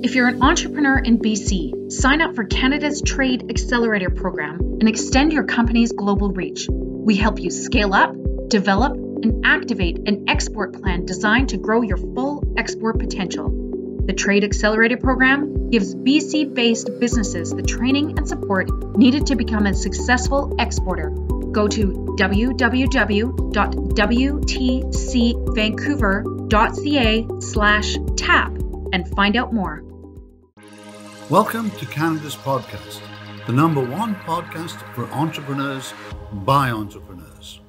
If you're an entrepreneur in BC, sign up for Canada's Trade Accelerator Program and extend your company's global reach. We help you scale up, develop, and activate an export plan designed to grow your full export potential. The Trade Accelerator Program gives BC-based businesses the training and support needed to become a successful exporter. Go to www.wtcvancouver.ca/tap and find out more. Welcome to Canada's Podcast, the number one podcast for entrepreneurs by entrepreneurs.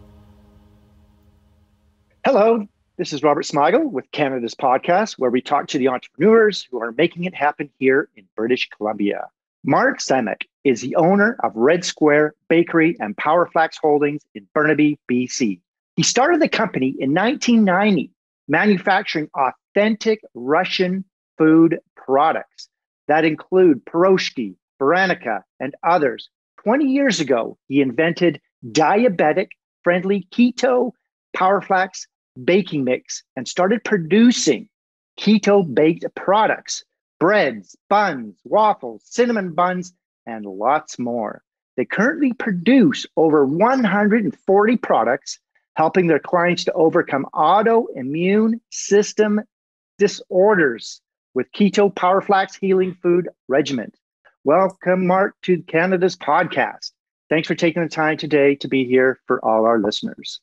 Hello. This is Robert Smigel with Canada's Podcast, where we talk to the entrepreneurs who are making it happen here in British Columbia. Mark Tsemak is the owner of Red Square Bakery and Powerflax Holdings in Burnaby, BC. He started the company in 1990, manufacturing authentic Russian food products that include piroshki, vareniki, and others. 20 years ago, he invented diabetic-friendly Keto Powerflax baking mix and started producing keto baked products, breads, buns, waffles, cinnamon buns, and lots more. They currently produce over 140 products, helping their clients to overcome autoimmune system disorders with Keto Powerflax Healing Food Regimen. Welcome, Mark, to Canada's Podcast. Thanks for taking the time today to be here for all our listeners.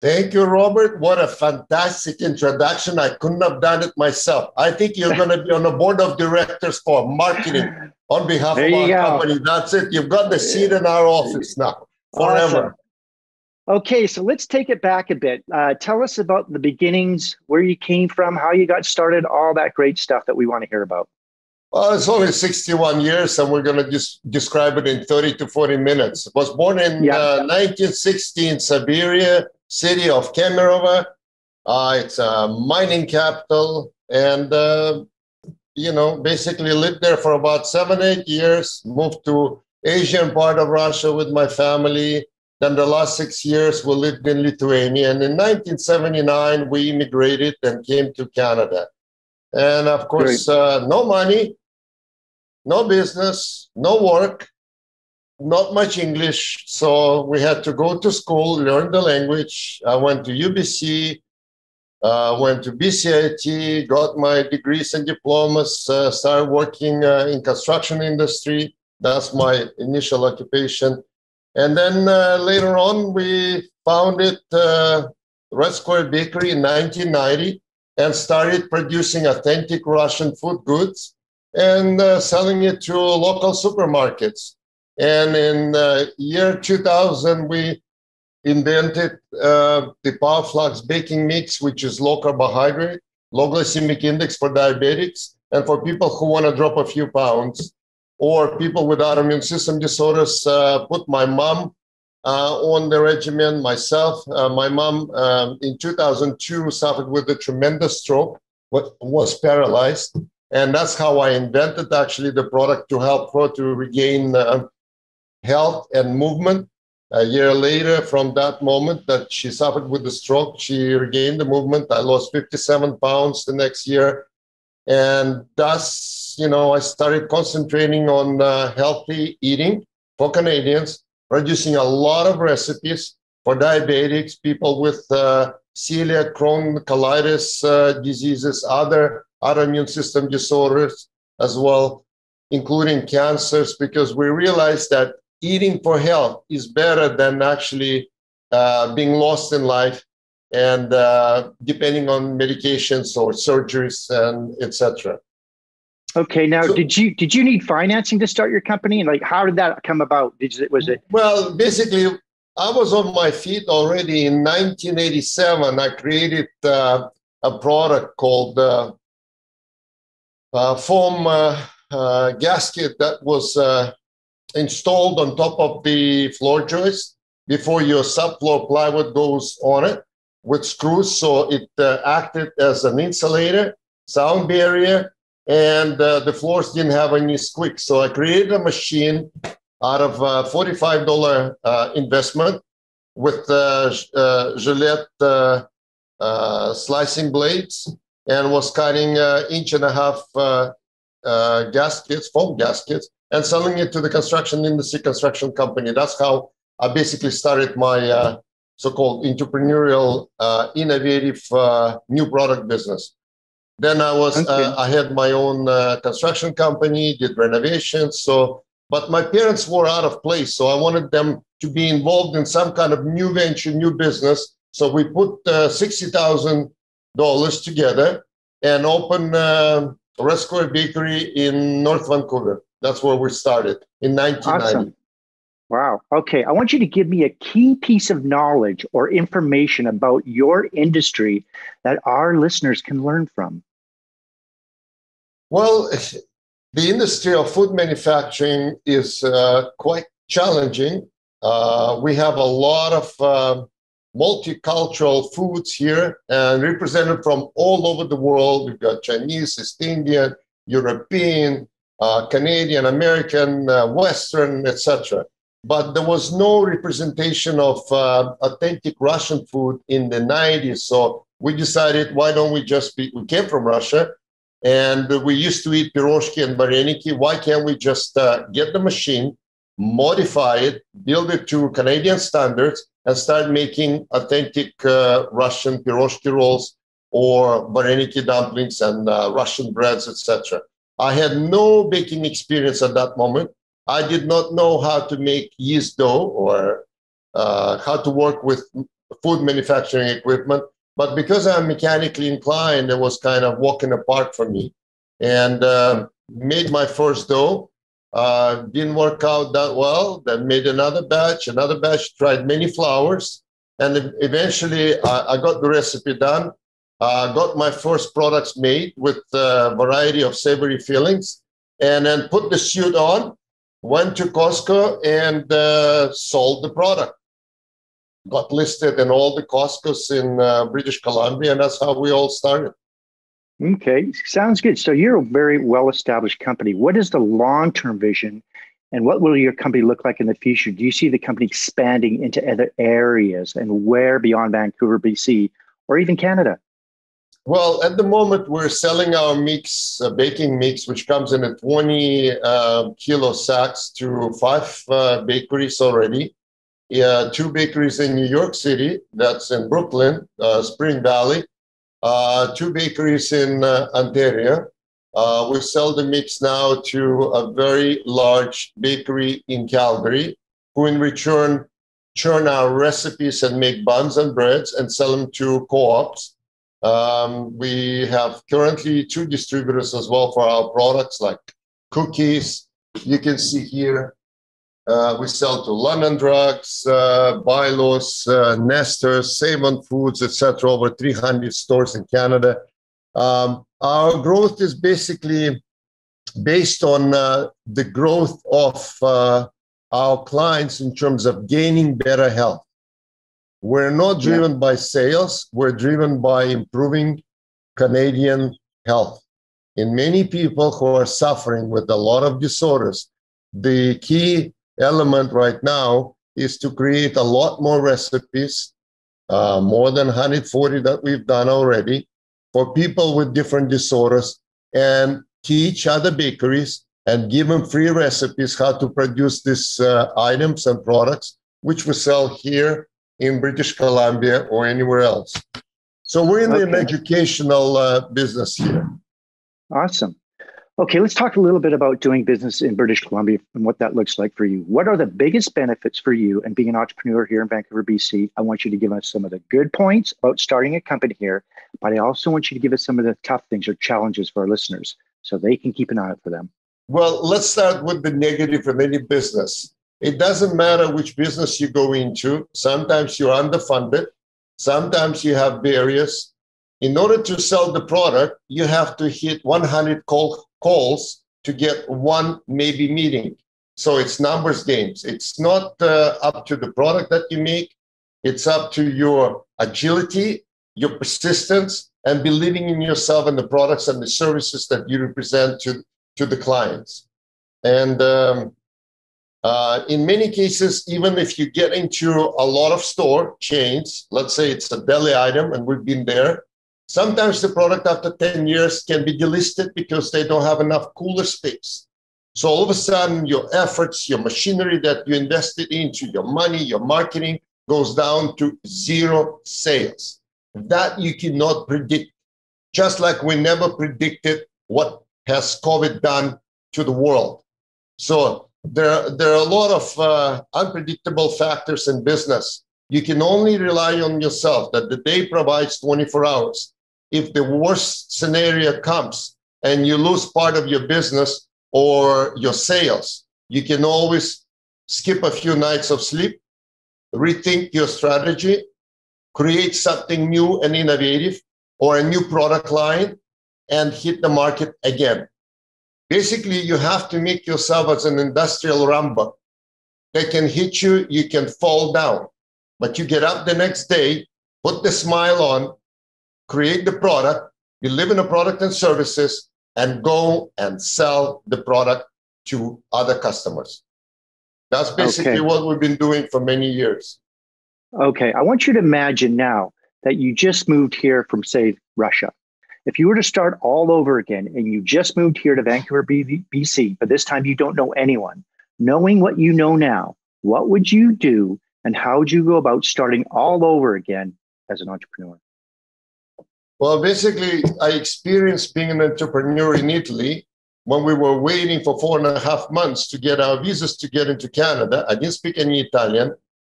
Thank you, Robert. What a fantastic introduction. I couldn't have done it myself. I think you're going to be on the board of directors for marketing on behalf of our company. That's it. You've got the seat in our office now forever. Awesome. Okay, so let's take it back a bit. Tell us about the beginnings, where you came from, how you got started, all that great stuff that we want to hear about. Well, it's only 61 years, and we're going to just describe it in 30 to 40 minutes. I was born in 1960 in Siberia, city of Kemerovo. It's a mining capital, and, basically lived there for about 7-8 years, moved to Asian part of Russia with my family. Then the last 6 years, we lived in Lithuania. And in 1979, we immigrated and came to Canada. And of course, no money, no business, no work, not much English. So we had to go to school, learn the language. I went to UBC, went to BCIT, got my degrees and diplomas, started working in construction industry. That's my initial occupation. And then later on, we founded Red Square Bakery in 1990 and started producing authentic Russian food goods and selling it to local supermarkets. And in the year 2000, we invented the Powerflax baking mix, which is low carbohydrate, low glycemic index for diabetics, and for people who want to drop a few pounds, or people with autoimmune system disorders. Put my mom on the regimen, myself. My mom in 2002 suffered with a tremendous stroke, was paralyzed. And that's how I invented actually the product to help her to regain health and movement. A year later, from that moment that she suffered with the stroke, she regained the movement. I lost 57 pounds the next year. And thus, I started concentrating on healthy eating for Canadians, producing a lot of recipes for diabetics, people with celiac, Crohn's, colitis diseases, other autoimmune system disorders as well, including cancers, because we realized that eating for health is better than actually being lost in life and depending on medications or surgeries and etc. Okay, now so, did you need financing to start your company, and how did that come about? Well, basically, I was on my feet already in 1987. I created a product called foam gasket that was installed on top of the floor joist before your subfloor plywood goes on it with screws. So it acted as an insulator, sound barrier, and the floors didn't have any squeaks. So I created a machine out of $45 investment with Gillette slicing blades, and was cutting 1.5-inch gaskets, foam gaskets, and selling it to the construction industry, construction company. That's how I basically started my so-called entrepreneurial, innovative new product business. Then I was, I had my own construction company, did renovations. So, but my parents were out of place. So I wanted them to be involved in some kind of new venture, new business. So we put $60,000 together and opened Red Square Bakery in North Vancouver. That's where we started in 1990. Awesome. Wow. Okay. I want you to give me a key piece of knowledge or information about your industry that our listeners can learn from. Well, the industry of food manufacturing is quite challenging. We have a lot of multicultural foods here and represented from all over the world. We've got Chinese, East Indian, European, Canadian, American, Western, etc. But there was no representation of authentic Russian food in the 90s. So we decided, why don't we just be, we came from Russia and we used to eat piroshki and vareniki. Why can't we just get the machine, modify it, build it to Canadian standards and start making authentic Russian piroshki rolls or vareniki dumplings and Russian breads, etc. I had no baking experience at that moment. I did not know how to make yeast dough or how to work with food manufacturing equipment. But because I'm mechanically inclined, it was kind of walking apart for me. And made my first dough. Didn't work out that well. Then made another batch, tried many flours. And eventually I got the recipe done. Got my first products made with a variety of savory fillings. And then put the suit on. Went to Costco and sold the product. Got listed in all the Costcos in British Columbia, and that's how we all started. Okay, sounds good. So you're a very well-established company. What is the long-term vision, and what will your company look like in the future? Do you see the company expanding into other areas, and where beyond Vancouver, BC, or even Canada? Well, at the moment, we're selling our mix, baking mix, which comes in a 20-kilo sacks to 5 bakeries already. 2 bakeries in New York City, that's in Brooklyn, Spring Valley. 2 bakeries in Ontario. We sell the mix now to a very large bakery in Calgary, who in return churn our recipes and make buns and breads and sell them to co-ops. We have currently 2 distributors as well for our products, like cookies. You can see here, we sell to London Drugs, Bylos, Nesters, Save on Foods, etc. Over 300 stores in Canada. Our growth is basically based on the growth of our clients in terms of gaining better health. We're not driven by sales. We're driven by improving Canadian health. In many people who are suffering with a lot of disorders, the key element right now is to create a lot more recipes, more than 140 that we've done already, for people with different disorders, and teach other bakeries and give them free recipes how to produce these items and products, which we sell here in British Columbia or anywhere else. So we're in an educational business here. Awesome. Okay, let's talk a little bit about doing business in British Columbia and what that looks like for you. What are the biggest benefits for you and being an entrepreneur here in Vancouver, BC? I want you to give us some of the good points about starting a company here, but I also want you to give us some of the tough things or challenges for our listeners so they can keep an eye out for them. Well, let's start with the negative of any business. It doesn't matter which business you go into. Sometimes you're underfunded. Sometimes you have barriers. In order to sell the product, you have to hit 100 calls to get one maybe meeting. So it's numbers games. It's not up to the product that you make. It's up to your agility, your persistence, and believing in yourself and the products and the services that you represent to the clients. And in many cases, even if you get into a lot of store chains, let's say it's a deli item, and we've been there, Sometimes the product after 10 years can be delisted because they don't have enough cooler space. So all of a sudden, your efforts, your machinery that you invested into, your money, your marketing goes down to zero sales. That you cannot predict. Just like we never predicted what has COVID done to the world. So there are a lot of unpredictable factors in business. You can only rely on yourself that the day provides 24 hours. If the worst scenario comes and you lose part of your business or your sales, you can always skip a few nights of sleep, rethink your strategy, create something new and innovative or a new product line and hit the market again. Basically, you have to make yourself as an industrial rumba. They can hit you, you can fall down, but you get up the next day, put the smile on, create the product, deliver the product and services, and go and sell the product to other customers. That's basically what we've been doing for many years. Okay, I want you to imagine now that you just moved here from, say, Russia. If you were to start all over again and you just moved here to Vancouver, BC, but this time you don't know anyone, knowing what you know now, what would you do and how would you go about starting all over again as an entrepreneur? Well, basically, I experienced being an entrepreneur in Italy when we were waiting for 4.5 months to get our visas to get into Canada. I didn't speak any Italian.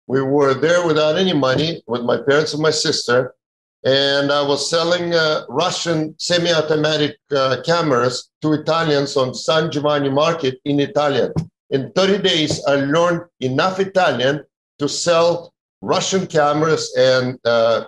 We were there without any money with my parents and my sister. And I was selling Russian semi-automatic cameras to Italians on San Giovanni market in Italian. In 30 days, I learned enough Italian to sell Russian cameras and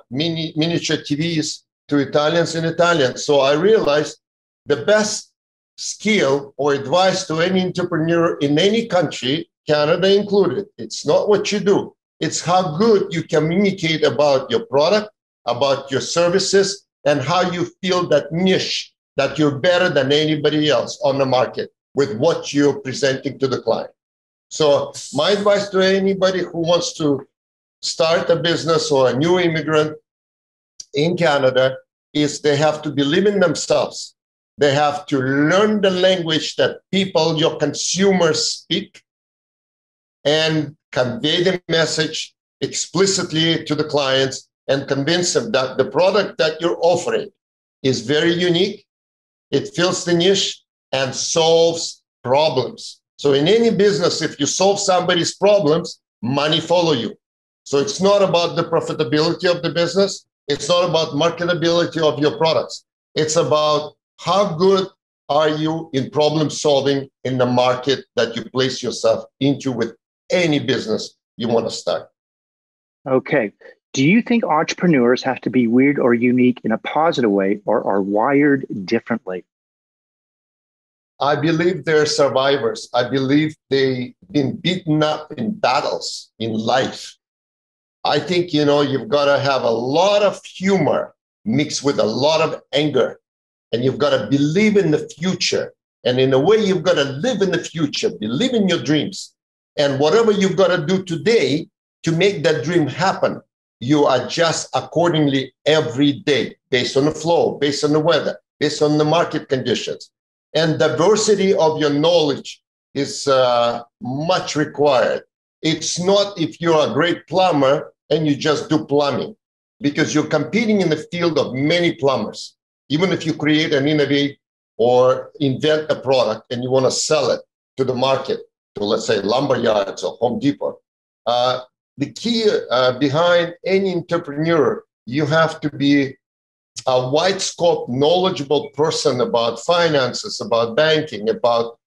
miniature TVs to Italians in Italian. So I realized the best skill or advice to any entrepreneur in any country, Canada included, it's not what you do. It's how good you communicate about your product, about your services, and how you feel that niche, that you're better than anybody else on the market with what you're presenting to the client. So my advice to anybody who wants to start a business or a new immigrant in Canada is they have to believe in themselves. They have to learn the language that people, your consumers, speak and convey the message explicitly to the clients and convince them that the product that you're offering is very unique, it fills the niche, and solves problems. So in any business, if you solve somebody's problems, money follows you. So it's not about the profitability of the business, it's not about marketability of your products. It's about how good are you in problem solving in the market that you place yourself into with any business you want to start. Okay. Do you think entrepreneurs have to be weird or unique in a positive way or are wired differently? I believe they're survivors. I believe they've been beaten up in battles in life. I think, you know, you've got to have a lot of humor mixed with a lot of anger. And you've got to believe in the future. And in a way, you've got to live in the future, believe in your dreams. And whatever you've got to do today to make that dream happen, you adjust accordingly every day, based on the flow, based on the weather, based on the market conditions. And diversity of your knowledge is much required. It's not if you're a great plumber and you just do plumbing, because you're competing in the field of many plumbers. Even if you create and innovate or invent a product and you want to sell it to the market, to let's say lumber yards or Home Depot, the key behind any entrepreneur, you have to be a wide scope, knowledgeable person about finances, about banking, about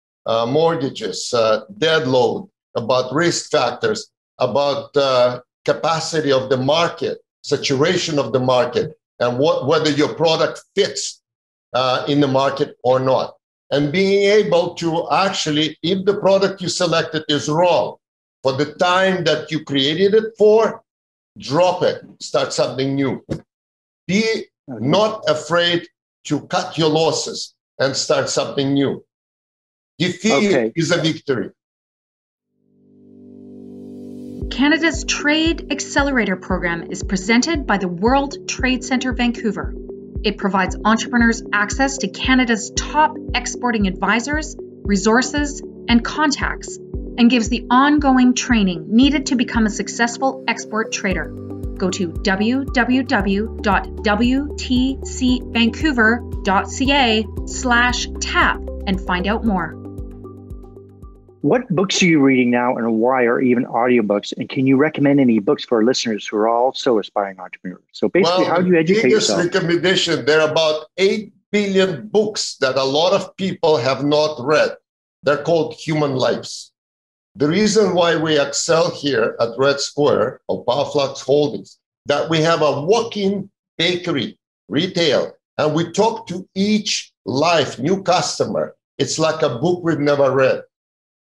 mortgages, debt load, about risk factors, about capacity of the market, saturation of the market, and whether your product fits in the market or not. And being able to actually, if the product you selected is wrong, for the time that you created it for, drop it, start something new. Be not afraid to cut your losses and start something new. Defeat is a victory. Canada's Trade Accelerator Program is presented by the World Trade Centre Vancouver, It provides entrepreneurs access to Canada's top exporting advisors, resources, and contacts, and gives the ongoing training needed to become a successful export trader. Go to www.wtcvancouver.ca/tap and find out more. What books are you reading now, and why, or even audiobooks? And can you recommend any books for our listeners who are also aspiring entrepreneurs? So basically, how do you educate yourself? Recommendation, there are about 8 billion books that a lot of people have not read. They're called Human Lives. The reason why we excel here at Red Square of Powerflax Holdings, that we have a walk-in bakery, retail, and we talk to each life, new customer. It's like a book we've never read.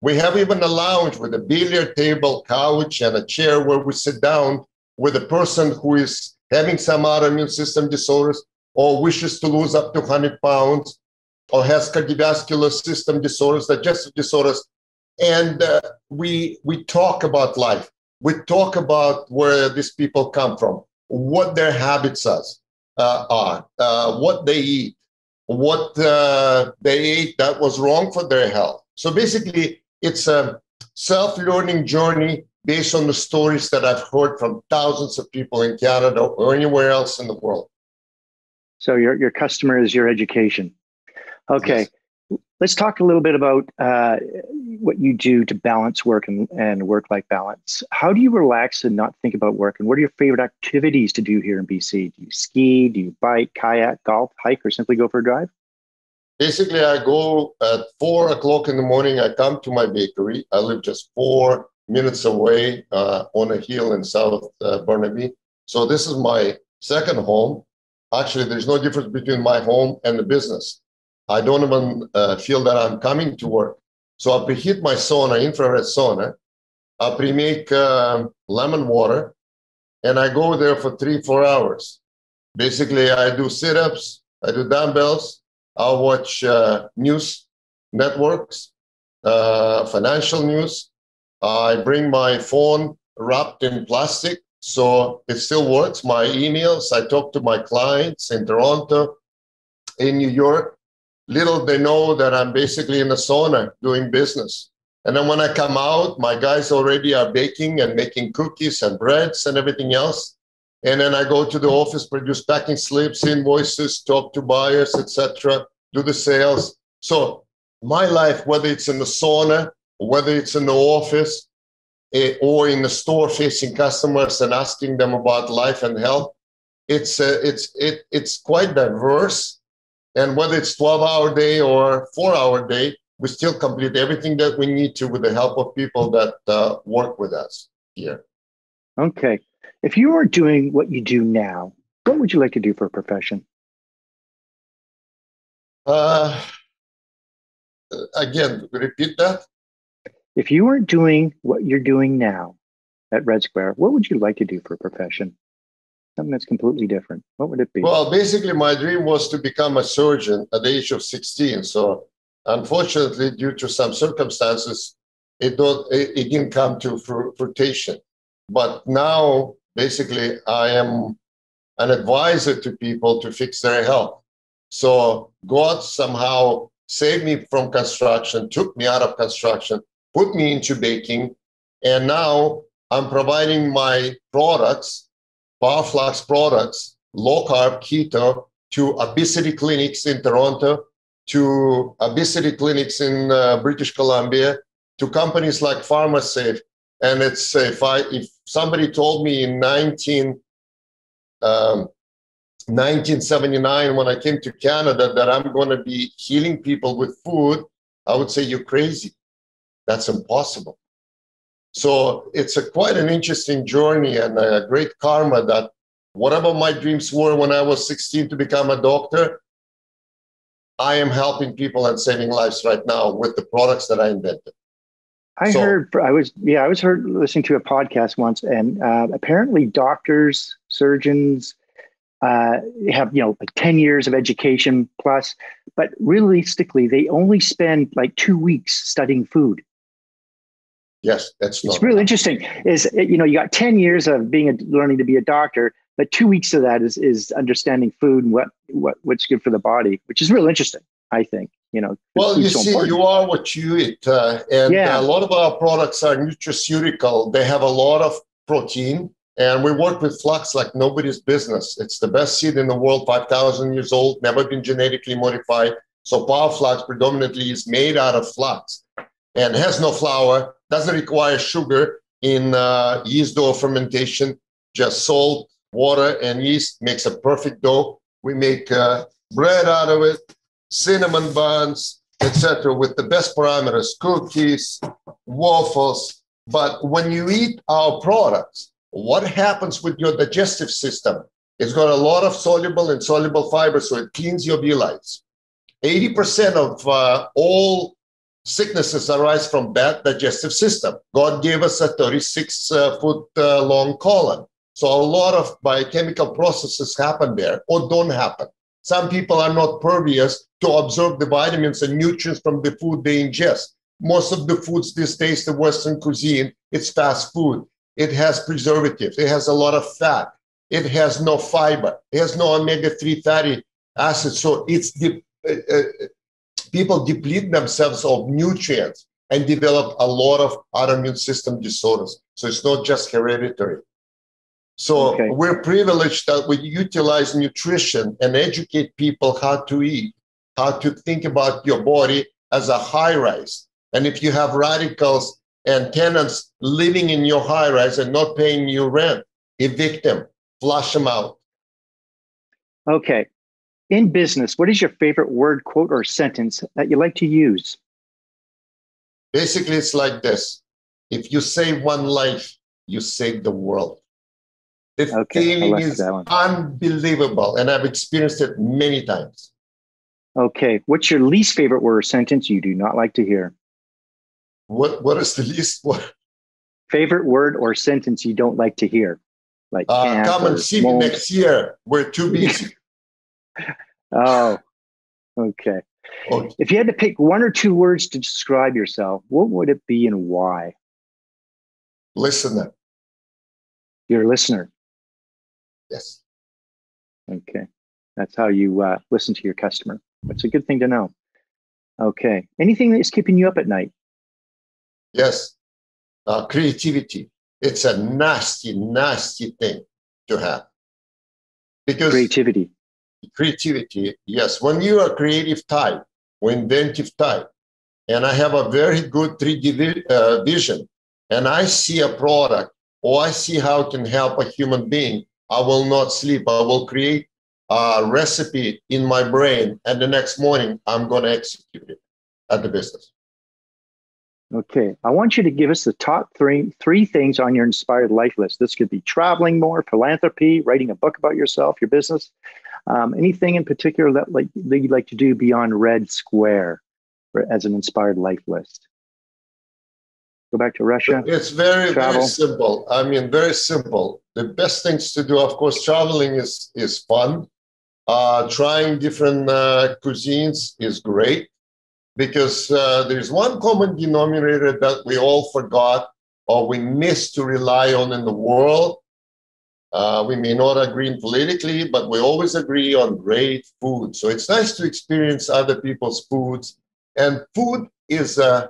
We have even a lounge with a billiard table, couch, and a chair where we sit down with a person who is having some autoimmune system disorders or wishes to lose up to 100 pounds or has cardiovascular system disorders, digestive disorders. And we talk about life. We talk about where these people come from, what their habits are, what they eat, what they ate that was wrong for their health. So basically, it's a self-learning journey based on the stories that I've heard from thousands of people in Canada or anywhere else in the world. So your customer is your education. Okay, yes. Let's talk a little bit about what you do to balance work and work-life balance. How do you relax and not think about work? And what are your favorite activities to do here in BC? Do you ski, do you bike, kayak, golf, hike, or simply go for a drive? Basically, I go at 4 o'clock in the morning. I come to my bakery. I live just 4 minutes away on a hill in South Burnaby. So this is my second home. Actually, there's no difference between my home and the business. I don't even feel that I'm coming to work. So I preheat my sauna, infrared sauna. I pre-make lemon water, and I go there for 3-4 hours. Basically, I do sit-ups. I do dumbbells. I watch news networks, financial news. I bring my phone wrapped in plastic, so it still works. My emails, I talk to my clients in Toronto, in New York. Little they know that I'm basically in a sauna doing business. And then when I come out, my guys already are baking and making cookies and breads and everything else. And then I go to the office, produce packing slips, invoices, talk to buyers, etc., do the sales. So my life, whether it's in the sauna, whether it's in the office, or in the store facing customers and asking them about life and health, it's quite diverse. And whether it's 12-hour day or 4-hour day, we still complete everything that we need to with the help of people that work with us here. Okay. If you were doing what you do now, what would you like to do for a profession? Again, repeat that. If you weren't doing what you're doing now at Red Square, what would you like to do for a profession? Something that's completely different. What would it be? Well, basically, my dream was to become a surgeon at the age of 16. So unfortunately, due to some circumstances, it didn't come to fruition. But now, basically, I am an advisor to people to fix their health. So God somehow saved me from construction, took me out of construction, put me into baking, and now I'm providing my products, Powerflax products, low-carb, keto, to obesity clinics in Toronto, to obesity clinics in British Columbia, to companies like PharmaSafe. And it's if somebody told me in 1979 when I came to Canada that I'm going to be healing people with food, I would say you're crazy. That's impossible. So it's quite an interesting journey and a great karma that whatever my dreams were when I was 16 to become a doctor, I am helping people and saving lives right now with the products that I invented. I was listening to a podcast once, and apparently doctors, surgeons have, like 10 years of education plus, but realistically, they only spend like 2 weeks studying food. Yes, that's really interesting. You got 10 years of learning to be a doctor, But 2 weeks of that is understanding food and what's good for the body, which is real interesting, I think. Well, you see, you are what you eat. A lot of our products are nutraceutical. They have a lot of protein. And we work with flax like nobody's business. It's the best seed in the world, 5,000 years old, never been genetically modified. So Powerflax predominantly is made out of flax and has no flour, doesn't require sugar in yeast dough fermentation, just salt, water, and yeast makes a perfect dough. We make bread out of it, cinnamon buns, etc., with the best parameters, cookies, waffles. But when you eat our products, what happens with your digestive system? It's got a lot of soluble and insoluble fiber, so it cleans your bellies. 80% of all sicknesses arise from bad digestive system. God gave us a 36-foot long colon. So a lot of biochemical processes happen there or don't happen. Some people are not pervious to absorb the vitamins and nutrients from the food they ingest. Most of the foods these days, the Western cuisine, it's fast food. It has preservatives. It has a lot of fat. It has no fiber. It has no omega-3 fatty acids. So it's people deplete themselves of nutrients and develop a lot of autoimmune system disorders. So it's not just hereditary. So we're privileged that we utilize nutrition and educate people how to eat, how to think about your body as a high-rise. And if you have radicals and tenants living in your high-rise and not paying you rent, evict them, flush them out. Okay. In business, what is your favorite word, quote, or sentence that you like to use? Basically, it's like this. If you save one life, you save the world. The feeling is unbelievable, and I've experienced it many times. Okay. What's your least favorite word or sentence you do not like to hear? What is the least word? Favorite word or sentence you don't like to hear? Like come and see me next year. We're too busy. Oh, okay. If you had to pick one or two words to describe yourself, what would it be and why? Listener. You're a listener. Yes. Okay. That's how you listen to your customer. That's a good thing to know. Okay. Anything that is keeping you up at night? Yes. Creativity. It's a nasty, nasty thing to have. Because creativity, yes. When you are creative type or inventive type, and I have a very good 3D vision, and I see a product or I see how it can help a human being, I will not sleep. I will create a recipe in my brain, and the next morning, I'm going to execute it at the business. Okay. I want you to give us the top three things on your inspired life list. This could be traveling more, philanthropy, writing a book about yourself, your business. Anything in particular that you'd like to do beyond Red Square as an inspired life list? Go back to Russia. It's very, very simple. I mean, very simple. The best things to do, of course, traveling is fun. Trying different cuisines is great. Because there's one common denominator that we all forgot or we missed to rely on in the world. We may not agree politically, but we always agree on great food. So it's nice to experience other people's foods. And food is a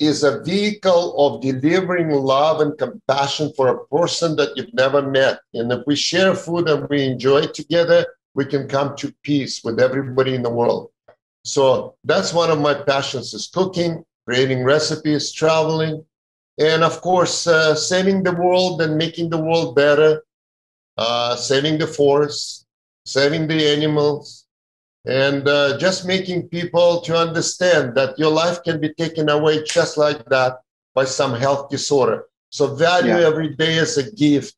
vehicle of delivering love and compassion for a person that you've never met. And if we share food and we enjoy it together, we can come to peace with everybody in the world. So that's one of my passions is cooking, creating recipes, traveling, and of course, saving the world and making the world better, saving the forests, saving the animals, and just making people to understand that your life can be taken away just like that by some health disorder. So value every day as a gift.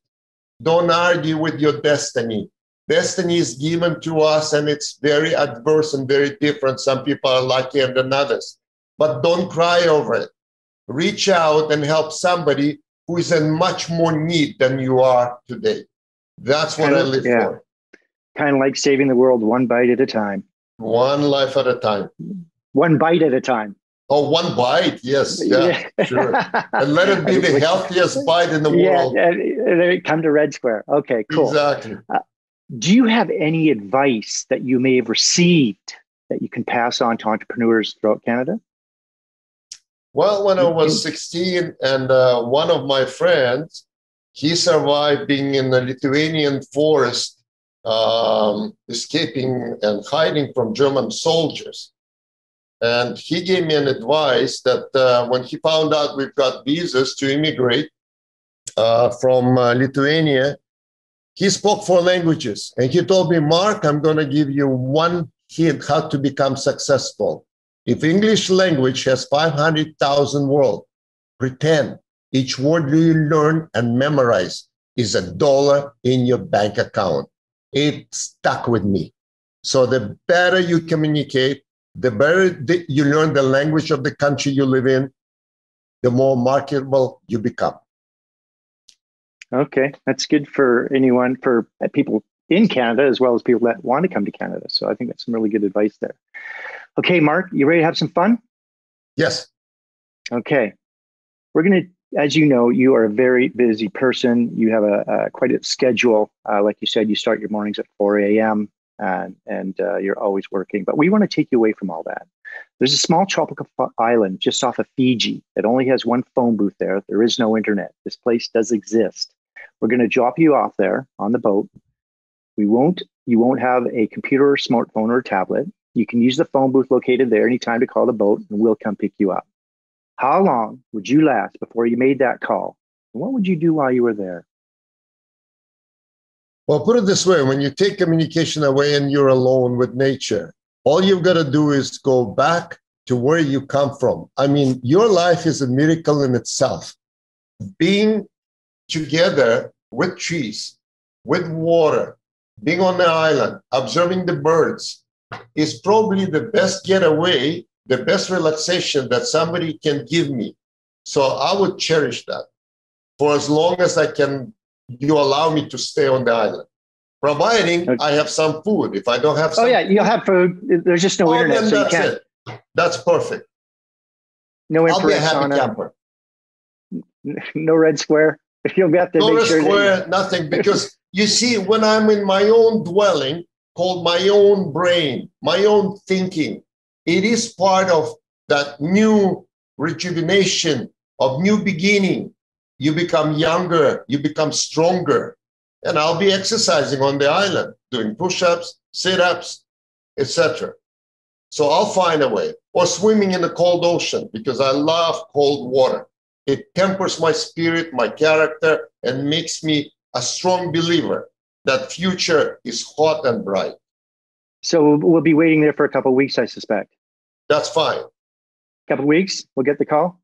Don't argue with your destiny. Destiny is given to us, and it's very adverse and very different. Some people are luckier than others. But don't cry over it. Reach out and help somebody who is in much more need than you are today. That's what I live for. Kind of like saving the world one bite at a time. One life at a time. One bite at a time. Oh, one bite, yes, yeah. Sure. And let it be the healthiest bite in the world. Yeah, come to Red Square. Okay, cool. Exactly. Do you have any advice that you may have received that you can pass on to entrepreneurs throughout Canada? Well, when I was 16, and one of my friends, he survived being in the Lithuanian forest, escaping and hiding from German soldiers. And he gave me an advice that when he found out we've got visas to immigrate from Lithuania, he spoke 4 languages. And he told me, Mark, I'm going to give you one hint how to become successful. If English language has 500,000 words, pretend each word you learn and memorize is $1 in your bank account. It stuck with me. So the better you communicate, the better you learn the language of the country you live in, the more marketable you become. Okay, that's good for anyone, for people in Canada, as well as people that want to come to Canada. So I think that's some really good advice there. Okay, Mark, you ready to have some fun? Yes. Okay. We're going to, as you know, you are a very busy person. You have quite a schedule. Like you said, you start your mornings at 4 a.m. and you're always working. But we want to take you away from all that. There's a small tropical island just off of Fiji that only has one phone booth there. There is no internet. This place does exist. We're going to drop you off there on the boat. You won't have a computer or smartphone or tablet. You can use the phone booth located there anytime to call the boat, and we'll come pick you up. How long would you last before you made that call? And what would you do while you were there? Well, put it this way, when you take communication away and you're alone with nature, all you've got to do is go back to where you come from. I mean, your life is a miracle in itself. Being together with trees, with water, being on the island, observing the birds is probably the best getaway, the best relaxation that somebody can give me. So I would cherish that for as long as I can. You allow me to stay on the island, providing I have some food. If I don't have some food, you'll have food. There's just no internet, so you can't. That's perfect. No internet. I'll be a happy camper. No Red Square. You'll have to no Red Square, nothing. Because you see, when I'm in my own dwelling, called my own brain, my own thinking, it is part of that new rejuvenation of new beginning. You become younger, you become stronger. And I'll be exercising on the island, doing push-ups, sit-ups, etc. So I'll find a way. Or swimming in the cold ocean, because I love cold water. It tempers my spirit, my character, and makes me a strong believer that future is hot and bright. So we'll be waiting there for a couple of weeks, I suspect. That's fine. A couple of weeks, we'll get the call?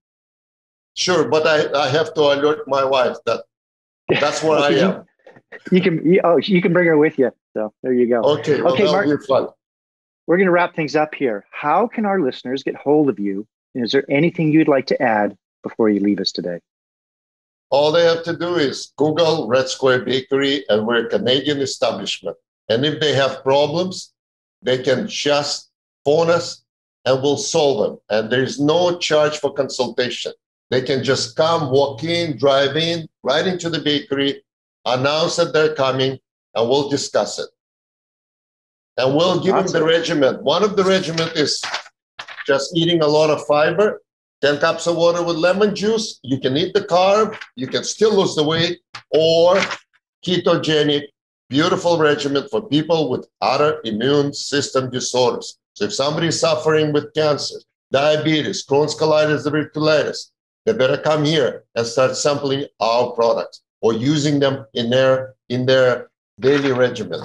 Sure, but I have to alert my wife that's where I am. You can bring her with you. So there you go. Okay, well, Mark, that'll be fun. We're going to wrap things up here. How can our listeners get hold of you? And is there anything you'd like to add before you leave us today? All they have to do is Google Red Square Bakery, and we're a Canadian establishment. And if they have problems, they can just phone us and we'll solve them. And there's no charge for consultation. They can just come, walk in, drive in, right into the bakery, announce that they're coming, and we'll discuss it. And we'll give them the regimen. One of the regimen is just eating a lot of fiber, 10 cups of water with lemon juice. You can eat the carb. You can still lose the weight, or ketogenic, beautiful regimen for people with other immune system disorders. So if somebody is suffering with cancer, diabetes, Crohn's colitis, diverticulitis, they better come here and start sampling our products or using them in their daily regimen.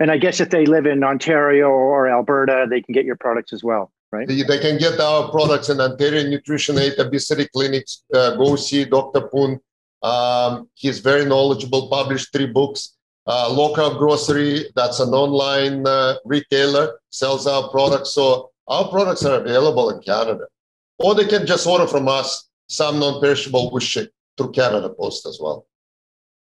And I guess if they live in Ontario or Alberta, they can get your products as well, right? They can get our products in Ontario Nutrition Aid, Obesity Clinics. Go see Dr. Poon. He's very knowledgeable, published 3 books. Local Grocery, that's an online retailer, sells our products. So our products are available in Canada. Or they can just order from us some non-perishable we ship through Canada Post as well.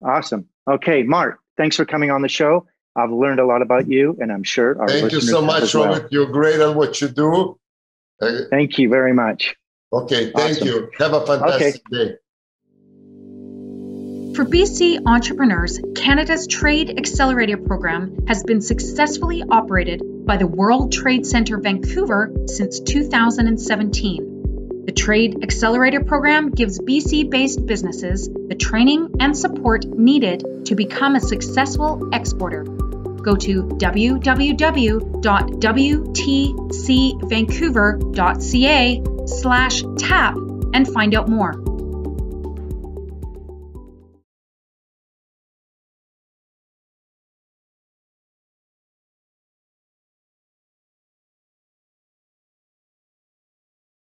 Awesome. Okay, Mark, thanks for coming on the show. I've learned a lot about you, and I'm sure our listeners have as well. Thank you so much, Robert. You're great at what you do. Thank you very much. Okay, thank awesome. You. Have a fantastic day. For BC entrepreneurs, Canada's Trade Accelerator Program has been successfully operated by the World Trade Centre Vancouver since 2017. The Trade Accelerator Program gives BC-based businesses the training and support needed to become a successful exporter. Go to www.wtcvancouver.ca/tap and find out more.